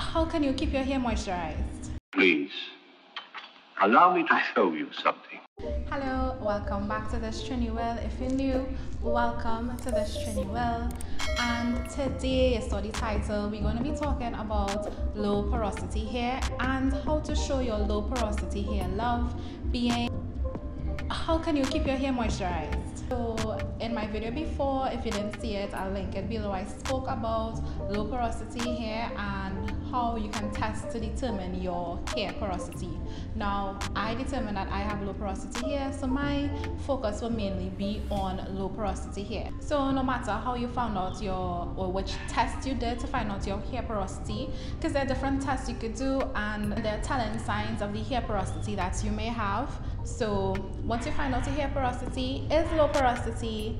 How can you keep your hair moisturized? Please, allow me to show you something. Hello, welcome back to This Trini Will. If you're new, welcome to This Trini Will. And today, you saw the title, we're going to be talking about low porosity hair and how to show your low porosity hair love, being how can you keep your hair moisturized. So in my video before, if you didn't see it, I'll link it below. I spoke about low porosity hair and how you can test to determine your hair porosity. Now, I determined that I have low porosity hair, so my focus will mainly be on low porosity hair. So no matter how you found out which test you did to find out your hair porosity, because there are different tests you could do and they're telling signs of the hair porosity that you may have. So once you find out your hair porosity is low porosity,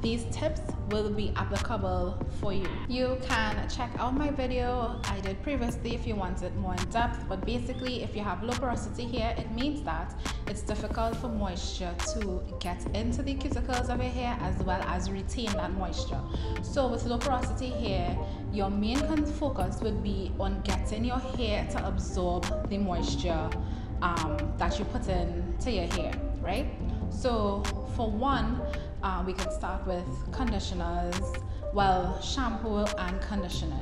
these tips will be applicable for you. You can check out my video I did previously if you want it more in depth, but basically if you have low porosity hair, it means that it's difficult for moisture to get into the cuticles of your hair as well as retain that moisture. So with low porosity hair, your main focus would be on getting your hair to absorb the moisture that you put in to your hair, right? So for one, we can start with conditioners, well, shampoo and conditioner.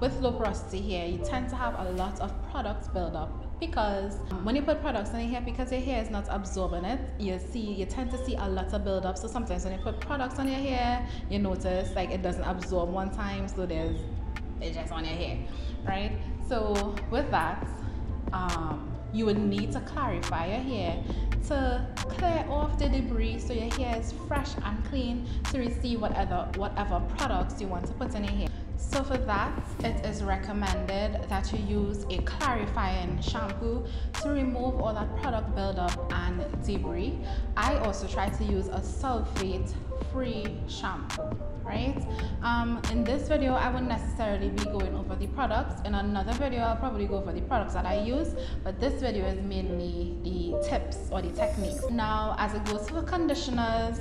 With low porosity hair, you tend to have a lot of products build up because when you put products in your hair, because your hair is not absorbing it, you tend to see a lot of build up. So sometimes when you put products on your hair, you notice like it doesn't absorb one time, so it's just on your hair, right? So with that, you would need to clarify your hair to clear off the debris so your hair is fresh and clean to receive whatever products you want to put in your hair. So for that, it is recommended that you use a clarifying shampoo to remove all that product buildup and debris. I also try to use a sulfate-free shampoo, right? In this video, I wouldn't necessarily be going over the products. In another video, I'll probably go over the products that I use, but this video is mainly the tips or the techniques. Now, as it goes for conditioners,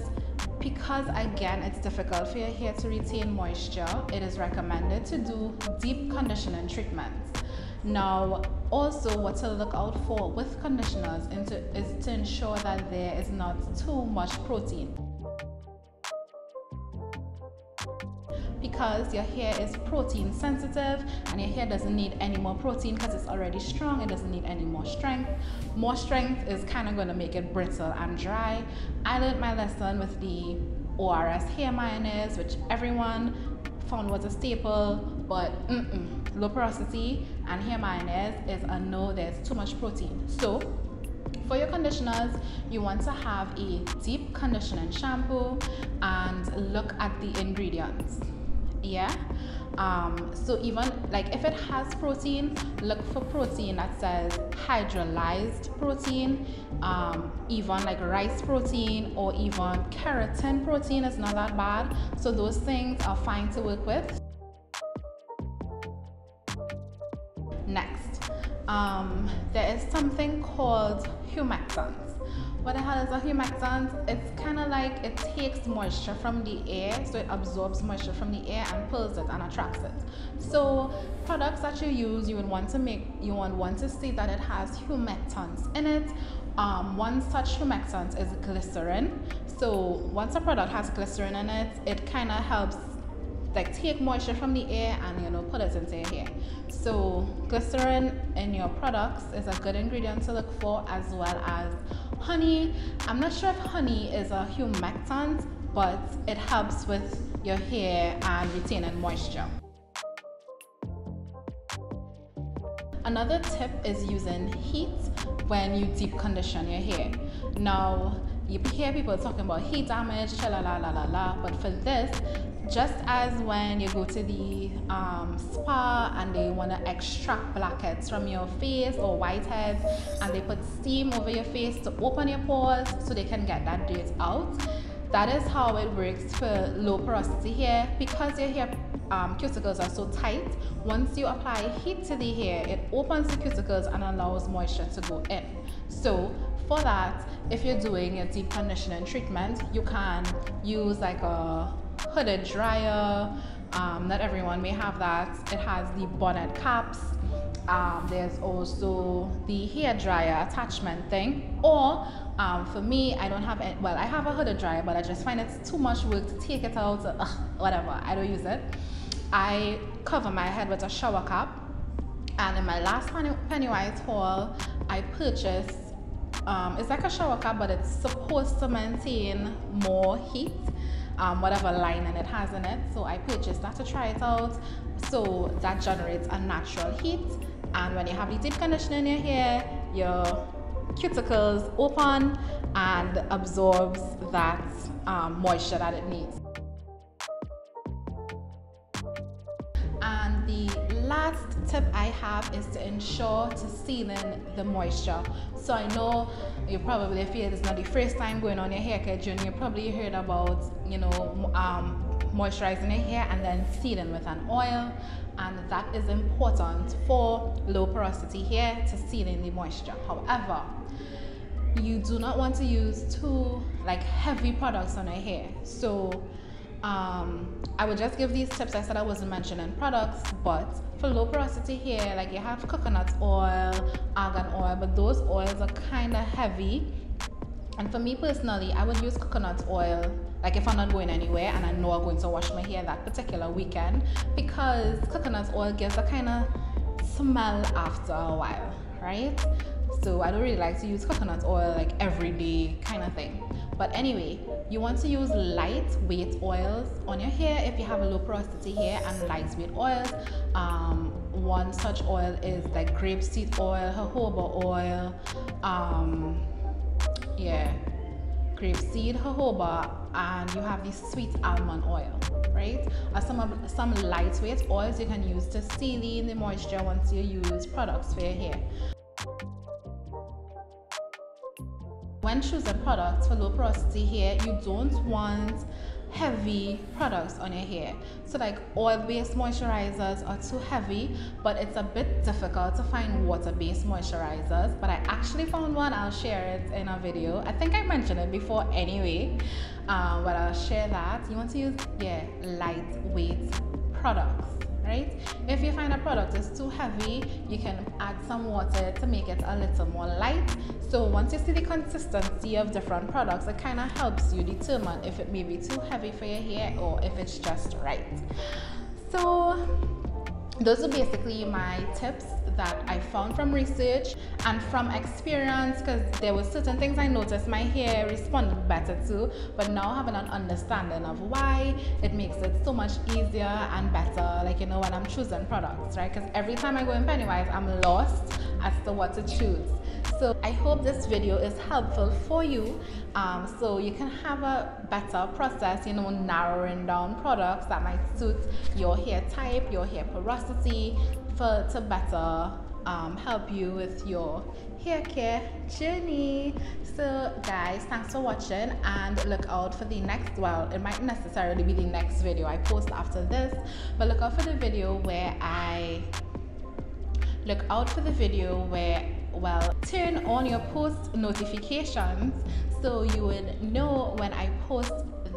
because again, it's difficult for your hair to retain moisture, it is recommended to do deep conditioning treatments. Now, also what to look out for with conditioners is to ensure that there is not too much protein, because your hair is protein sensitive and your hair doesn't need any more protein because it's already strong. It doesn't need any more strength. More strength is kind of going to make it brittle and dry. I learned my lesson with the ORS hair mayonnaise, which everyone found was a staple, but low porosity and hair mayonnaise is a no. There's too much protein. So for your conditioners, you want to have a deep conditioning shampoo and look at the ingredients. Yeah, so even like if it has protein, look for protein that says hydrolyzed protein, even like rice protein or even keratin protein is not that bad. So those things are fine to work with. Next, there is something called humectants. What the hell is a humectant? It's kind of like it takes moisture from the air, so it absorbs moisture from the air and pulls it and attracts it. So products that you use, you would want to see that it has humectants in it. One such humectant is glycerin. So once a product has glycerin in it, it kind of helps like take moisture from the air and, you know, put it into your hair. So glycerin in your products is a good ingredient to look for, as well as honey. I'm not sure if honey is a humectant, but it helps with your hair and retaining moisture. Another tip is using heat when you deep condition your hair. Now, you hear people talking about heat damage, but for this, just as when you go to the spa and they want to extract blackheads from your face or whiteheads, and they put steam over your face to open your pores so they can get that dirt out, that is how it works for low porosity hair. Because your hair cuticles are so tight, once you apply heat to the hair, it opens the cuticles and allows moisture to go in. So for that, if you're doing a deep conditioning treatment, you can use like a hooded dryer, Not everyone may have that. It has the bonnet caps. There's also the hair dryer attachment thing, or for me, I don't have it. Well, I have a hooded dryer, but I just find it's too much work to take it out. Whatever, I don't use it. I cover my head with a shower cap. And in my last Pennywise haul, I purchased, it's like a shower cap, but it's supposed to maintain more heat, whatever lining it has in it. So I purchased that to try it out. So that generates a natural heat. And when you have the deep conditioner in your hair, your cuticles open and absorbs that moisture that it needs. And the last tip I have is to ensure to seal in the moisture. So I know you probably feel it's not the first time going on your haircare journey. You probably heard about, you know, moisturizing your hair and then sealing with an oil, and that is important for low porosity hair to seal in the moisture. However, you do not want to use too heavy products on your hair. So I would just give these tips. I said I wasn't mentioning products, but for low porosity hair, like you have coconut oil, argan oil, but those oils are kind of heavy. And for me personally, I would use coconut oil, like if I'm not going anywhere and I know I'm going to wash my hair that particular weekend, because coconut oil gives a kind of smell after a while, right? So I don't really like to use coconut oil like every day kind of thing. But anyway, you want to use lightweight oils on your hair if you have a low porosity hair, and lightweight oils. One such oil is like grapeseed oil, jojoba oil, grapeseed, jojoba, and you have the sweet almond oil, right? Or some lightweight oils you can use to seal in the moisture once you use products for your hair. When choosing products for low porosity hair, you don't want heavy products on your hair. So like oil-based moisturizers are too heavy, but it's a bit difficult to find water-based moisturizers. But I actually found one. I'll share it in a video. I think I mentioned it before anyway, but I'll share that. You want to use lightweight products, right? If you find a product is too heavy, you can add some water to make it a little more light. So once you see the consistency of different products, it kind of helps you determine if it may be too heavy for your hair or if it's just right. So those are basically my tips that I found from research and from experience, because there were certain things I noticed my hair responded better to, but now having an understanding of why, it makes it so much easier and better, like, you know, when I'm choosing products, right? Because every time I go in Pennywise, I'm lost as to what to choose. So I hope this video is helpful for you, so you can have a better process, you know, narrowing down products that might suit your hair type, your hair porosity, to better help you with your hair care journey. So guys, thanks for watching, and look out for the next, well, it might necessarily be the next video I post after this, but look out for the video where well, turn on your post notifications so you would know when I post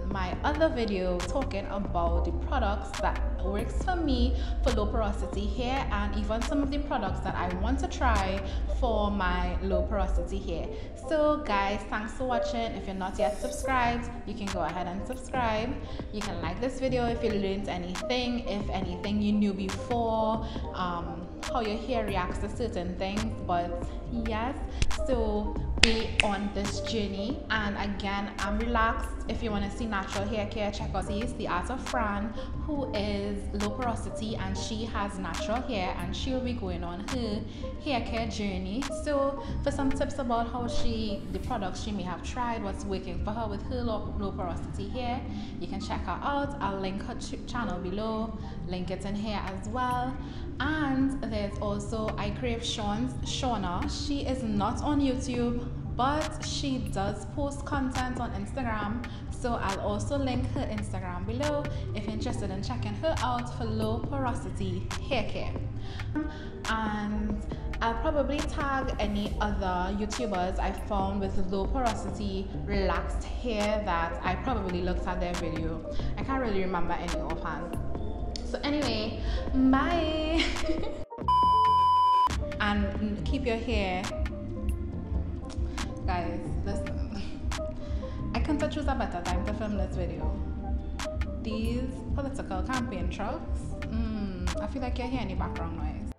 my other video talking about the products that works for me for low porosity hair, and even some of the products that I want to try for my low porosity hair. So guys, thanks for watching. If you're not yet subscribed, you can go ahead and subscribe. You can like this video if you learned anything, if anything you knew before, how your hair reacts to certain things. But yes, so be on this journey. And again, I'm relaxed. If you want to see natural hair care, check out The Art of Fran, who is low porosity and she has natural hair, and she will be going on her hair care journey. So for some tips about how the products she may have tried, what's working for her with her low porosity hair, you can check her out. I'll link her channel below, link it in here as well. And there's also iCrave Shawna. She is not on YouTube, but she does post content on Instagram, so I'll also link her Instagram below if you're interested in checking her out for low porosity hair care. And I'll probably tag any other YouTubers I found with low porosity relaxed hair that I probably looked at their video. I can't really remember any offhand. So anyway, bye. And keep your hair, guys. Listen, I couldn't choose a better time to film this video. These political campaign trucks, I feel like you're hearing the background noise.